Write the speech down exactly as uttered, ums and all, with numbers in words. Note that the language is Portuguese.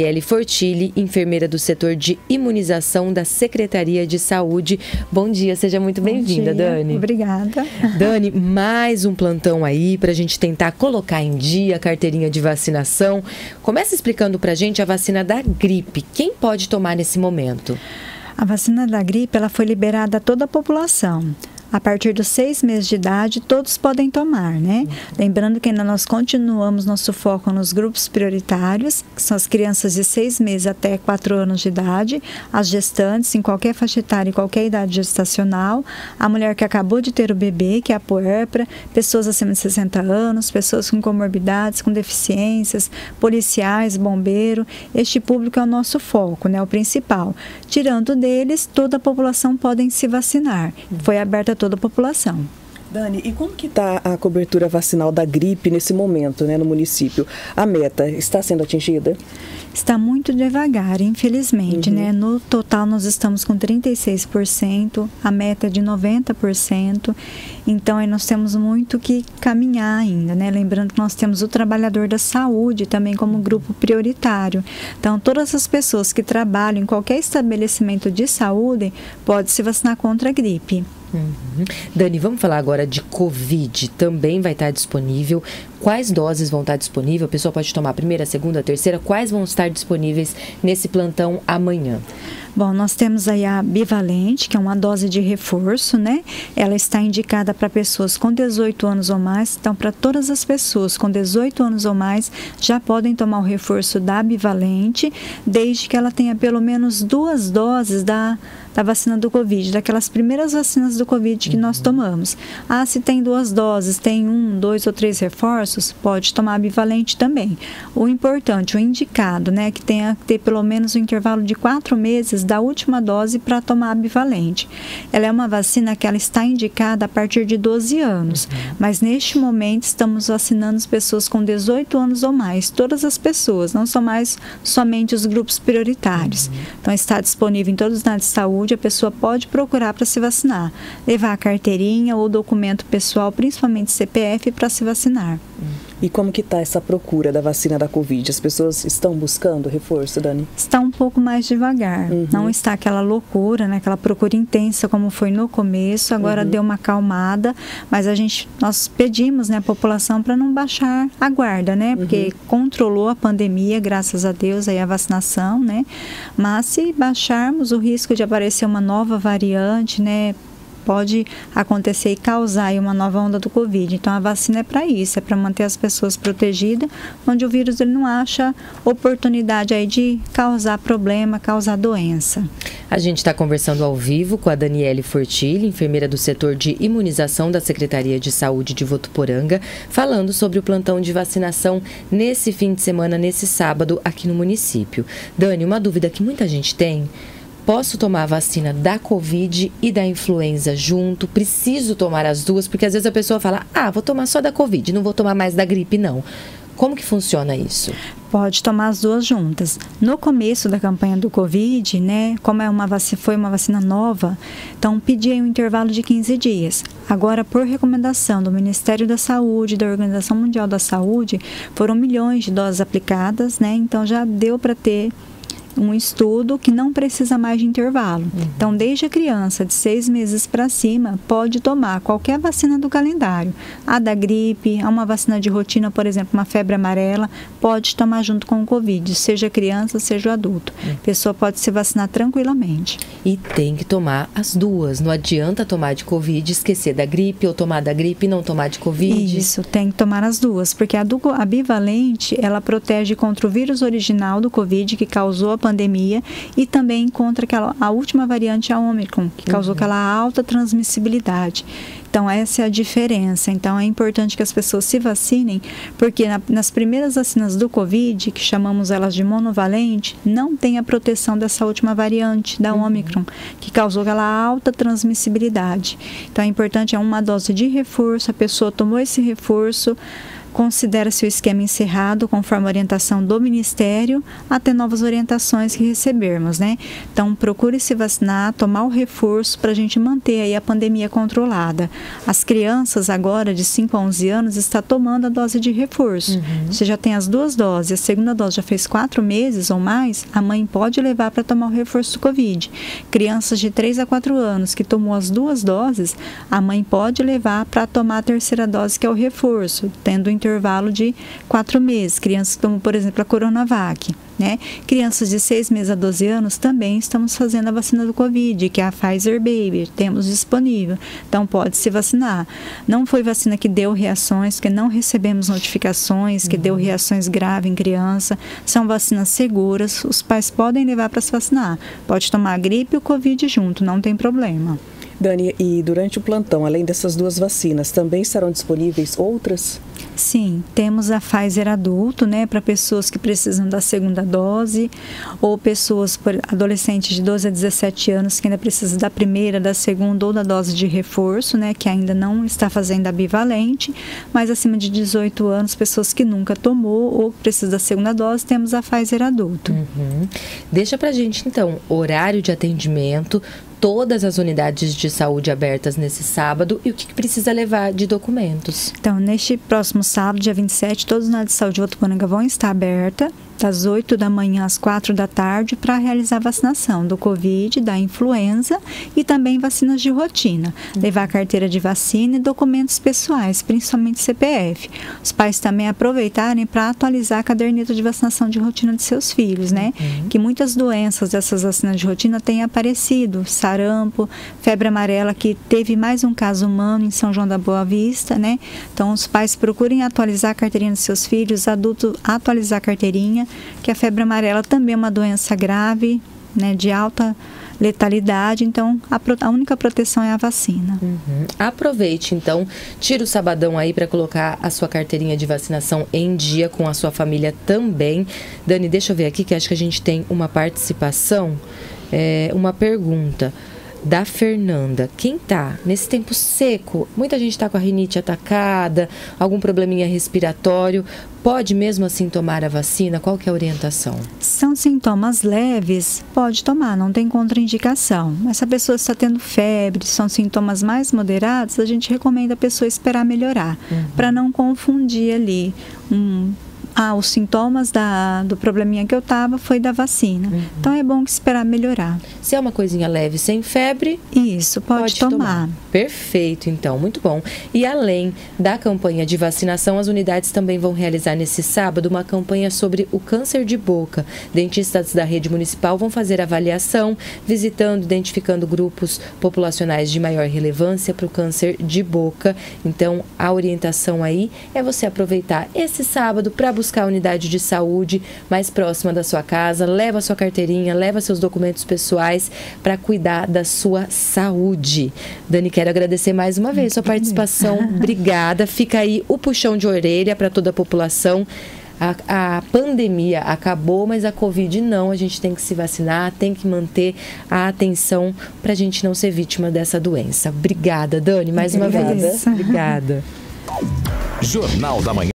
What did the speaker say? Daniele Fortilli, enfermeira do setor de imunização da Secretaria de Saúde. Bom dia, seja muito bem-vinda, Dani. Obrigada. Dani, mais um plantão aí para a gente tentar colocar em dia a carteirinha de vacinação. Começa explicando para a gente a vacina da gripe. Quem pode tomar nesse momento? A vacina da gripe ela foi liberada a toda a população. A partir dos seis meses de idade, todos podem tomar, né? Lembrando que ainda nós continuamos nosso foco nos grupos prioritários, que são as crianças de seis meses até quatro anos de idade, as gestantes em qualquer faixa etária, em qualquer idade gestacional, a mulher que acabou de ter o bebê, que é a puérpera, pessoas acima de sessenta anos, pessoas com comorbidades, com deficiências, policiais, bombeiro. Este público é o nosso foco, né? O principal. Tirando deles, toda a população podem se vacinar. Foi aberta a toda a população. Dani, e como que está a cobertura vacinal da gripe nesse momento, né, no município? A meta está sendo atingida? Está muito devagar, infelizmente, uhum. né? No total nós estamos com trinta e seis por cento, a meta é de noventa por cento, então aí nós temos muito que caminhar ainda, né? Lembrando que nós temos o trabalhador da saúde também como grupo prioritário. Então, todas as pessoas que trabalham em qualquer estabelecimento de saúde podem se vacinar contra a gripe. Uhum. Dani, vamos falar agora de Covid. Também vai estar disponível. Quais doses vão estar disponíveis? A pessoa pode tomar a primeira, a segunda, a terceira. Quais vão estar disponíveis nesse plantão amanhã? Bom, nós temos aí a bivalente, que é uma dose de reforço, né? Ela está indicada para pessoas com dezoito anos ou mais. Então, para todas as pessoas com dezoito anos ou mais, já podem tomar o reforço da bivalente, desde que ela tenha pelo menos duas doses da, da vacina do Covid, daquelas primeiras vacinas do Covid que nós tomamos. Ah, se tem duas doses, tem um, dois ou três reforços, pode tomar a bivalente também. O importante, o indicado, né? Que tenha que ter pelo menos um intervalo de quatro meses da última dose para tomar a bivalente. Ela é uma vacina que ela está indicada a partir de doze anos, mas neste momento estamos vacinando as pessoas com dezoito anos ou mais, todas as pessoas, não são mais somente os grupos prioritários. Então está disponível em todos os dados de saúde, a pessoa pode procurar para se vacinar, levar a carteirinha ou documento pessoal, principalmente C P F, para se vacinar. E como que está essa procura da vacina da Covid? As pessoas estão buscando reforço, Dani? Está um pouco mais devagar. Uhum. Não está aquela loucura, né? Aquela procura intensa como foi no começo. Agora uhum. deu uma acalmada, mas a gente, nós pedimos, né, a população para não baixar a guarda, né? Porque uhum. controlou a pandemia, graças a Deus, aí a vacinação, né? Mas se baixarmos o risco de aparecer uma nova variante, né? Pode acontecer e causar aí uma nova onda do Covid. Então, a vacina é para isso, é para manter as pessoas protegidas, onde o vírus ele não acha oportunidade aí de causar problema, causar doença. A gente está conversando ao vivo com a Daniele Fortilli, enfermeira do setor de imunização da Secretaria de Saúde de Votuporanga, falando sobre o plantão de vacinação nesse fim de semana, nesse sábado, aqui no município. Dani, uma dúvida que muita gente tem... Posso tomar a vacina da Covid e da influenza junto? Preciso tomar as duas? Porque às vezes a pessoa fala, ah, vou tomar só da Covid, não vou tomar mais da gripe, não. Como que funciona isso? Pode tomar as duas juntas. No começo da campanha do Covid, né, como é uma vacina, foi uma vacina nova, então pedia um intervalo de quinze dias. Agora, por recomendação do Ministério da Saúde, da Organização Mundial da Saúde, foram milhões de doses aplicadas, né, então já deu para ter... um estudo que não precisa mais de intervalo. Uhum. Então, desde a criança de seis meses para cima, pode tomar qualquer vacina do calendário. A da gripe, a uma vacina de rotina, por exemplo, uma febre amarela, pode tomar junto com o Covid, seja criança, seja adulto. Uhum. A pessoa pode se vacinar tranquilamente. E tem que tomar as duas. Não adianta tomar de Covid, esquecer da gripe, ou tomar da gripe e não tomar de Covid. Isso, tem que tomar as duas, porque a, do, a bivalente, ela protege contra o vírus original do Covid, que causou a pandemia, e também contra aquela, a última variante, a Ômicron, que causou uhum. aquela alta transmissibilidade. Então, essa é a diferença. Então, é importante que as pessoas se vacinem, porque na, nas primeiras vacinas do Covid, que chamamos elas de monovalente, não tem a proteção dessa última variante, da uhum. Ômicron, que causou aquela alta transmissibilidade. Então, é importante, é uma dose de reforço, a pessoa tomou esse reforço, Considera-se o esquema encerrado conforme a orientação do Ministério, até novas orientações que recebermos, né? Então, procure se vacinar, tomar o reforço para a gente manter aí a pandemia controlada. As crianças agora de cinco a onze anos estão tomando a dose de reforço. Uhum. Você já tem as duas doses, a segunda dose já fez quatro meses ou mais, a mãe pode levar para tomar o reforço do Covid. Crianças de três a quatro anos que tomou as duas doses, a mãe pode levar para tomar a terceira dose, que é o reforço, tendo em intervalo de quatro meses, crianças que tomam, por exemplo, a Coronavac, né? Crianças de seis meses a doze anos também estamos fazendo a vacina do Covid, que é a Pfizer Baby, temos disponível, então pode se vacinar. Não foi vacina que deu reações, porque não recebemos notificações que uhum. deu reações graves em criança, são vacinas seguras, os pais podem levar para se vacinar, pode tomar a gripe e o Covid junto, não tem problema. Dani, e durante o plantão, além dessas duas vacinas, também estarão disponíveis outras? Sim, temos a Pfizer adulto, né, para pessoas que precisam da segunda dose, ou pessoas, adolescentes de doze a dezessete anos que ainda precisam da primeira, da segunda ou da dose de reforço, né, que ainda não está fazendo a bivalente, mas acima de dezoito anos, pessoas que nunca tomou ou precisam da segunda dose, temos a Pfizer adulto. Uhum. Deixa pra gente, então, horário de atendimento, todas as unidades de saúde abertas nesse sábado e o que precisa levar de documentos. Então, neste próximo sábado, dia vinte e sete, todas as unidades de saúde de Votuporanga vão estar abertas, das oito da manhã às quatro da tarde, para realizar a vacinação do Covid, da influenza e também vacinas de rotina. Levar a carteira de vacina e documentos pessoais, principalmente C P F. Os pais também aproveitarem para atualizar a caderneta de vacinação de rotina de seus filhos, né? Uhum. Que muitas doenças dessas vacinas de rotina têm aparecido, sarampo, febre amarela, que teve mais um caso humano em São João da Boa Vista, né? Então, os pais procurem atualizar a carteirinha dos seus filhos, adultos atualizar a carteirinha, que a febre amarela também é uma doença grave, né, de alta letalidade, então a, pro, a única proteção é a vacina. Uhum. Aproveite, então, tira o sabadão aí para colocar a sua carteirinha de vacinação em dia com a sua família também. Dani, deixa eu ver aqui que acho que a gente tem uma participação, é, uma pergunta da Fernanda. Quem tá nesse tempo seco, muita gente tá com a rinite atacada, algum probleminha respiratório, pode mesmo assim tomar a vacina? Qual que é a orientação? São sintomas leves, pode tomar, não tem contraindicação. Mas se a pessoa está tendo febre, são sintomas mais moderados, a gente recomenda a pessoa esperar melhorar, uhum. para não confundir ali um... Ah, os sintomas da, do probleminha que eu tava foi da vacina. Uhum. Então, é bom que esperar melhorar. Se é uma coisinha leve, sem febre... Isso, pode, pode tomar. tomar. Perfeito, então. Muito bom. E além da campanha de vacinação, as unidades também vão realizar nesse sábado uma campanha sobre o câncer de boca. Dentistas da rede municipal vão fazer avaliação, visitando, identificando grupos populacionais de maior relevância para o câncer de boca. Então, a orientação aí é você aproveitar esse sábado para buscar buscar a unidade de saúde mais próxima da sua casa, leva sua carteirinha, leva seus documentos pessoais para cuidar da sua saúde. Dani, quero agradecer mais uma vez sua participação, obrigada. Fica aí o puxão de orelha para toda a população. A, a pandemia acabou, mas a Covid não, a gente tem que se vacinar, tem que manter a atenção para a gente não ser vítima dessa doença. Obrigada, Dani, mais uma vez. Obrigada. Jornal da Manhã.